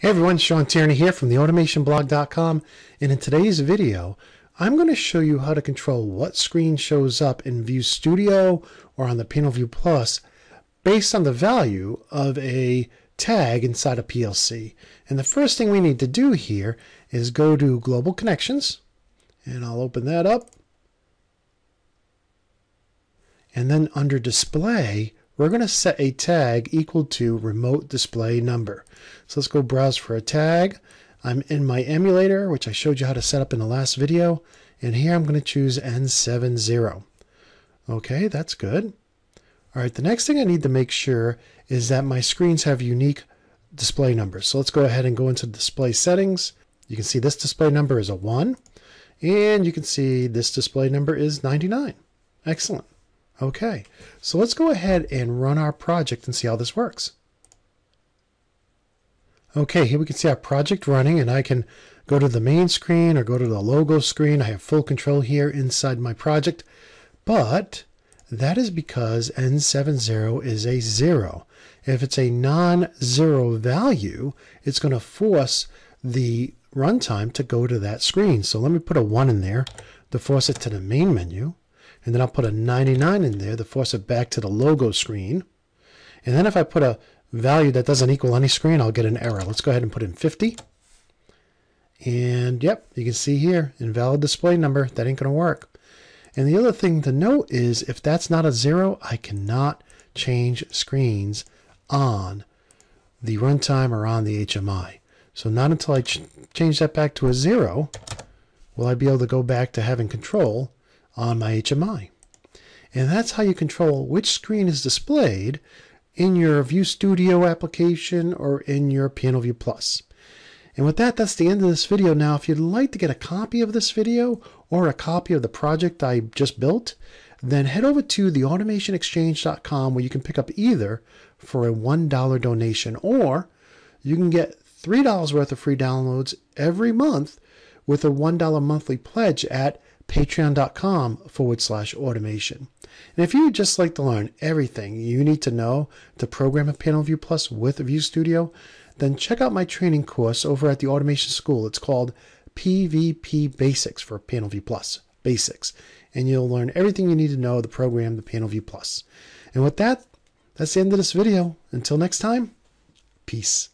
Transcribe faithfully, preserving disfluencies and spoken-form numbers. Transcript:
Hey everyone, Sean Tierney here from the automation blog dot com, and in today's video I'm going to show you how to control what screen shows up in View Studio or on the PanelView Plus based on the value of a tag inside a P L C. And the first thing we need to do here is go to Global Connections, and I'll open that up, and then under Display we're going to set a tag equal to remote display number. So let's go browse for a tag. I'm in my emulator, which I showed you how to set up in the last video. And here I'm going to choose N seventy. Okay, that's good. All right, the next thing I need to make sure is that my screens have unique display numbers. So let's go ahead and go into display settings. You can see this display number is a one. And you can see this display number is ninety-nine. Excellent. Okay, so let's go ahead and run our project and see how this works. Okay, here we can see our project running, and I can go to the main screen or go to the logo screen. I have full control here inside my project, but that is because N seventy is a zero. If it's a non-zero value, it's going to force the runtime to go to that screen. So let me put a one in there to force it to the main menu. And then I'll put a ninety-nine in there to force it back to the logo screen. And then if I put a value that doesn't equal any screen, I'll get an error. Let's go ahead and put in fifty. And yep, you can see here, invalid display number. That ain't going to work. And the other thing to note is if that's not a zero, I cannot change screens on the runtime or on the H M I. So not until I ch change that back to a zero will I be able to go back to having control on my H M I. And that's how you control which screen is displayed in your View Studio application or in your PanelView Plus. And with that, that's the end of this video. Now, if you'd like to get a copy of this video or a copy of the project I just built, then head over to the automation exchange dot com, where you can pick up either for a one dollar donation, or you can get three dollars worth of free downloads every month with a one dollar monthly pledge at patreon.com forward slash automation. And if you'd just like to learn everything you need to know to program a PanelView Plus with View Studio, then check out my training course over at the Automation School. It's called P V P Basics for PanelView Plus Basics. And you'll learn everything you need to know to program the PanelView Plus. And with that, that's the end of this video. Until next time, peace.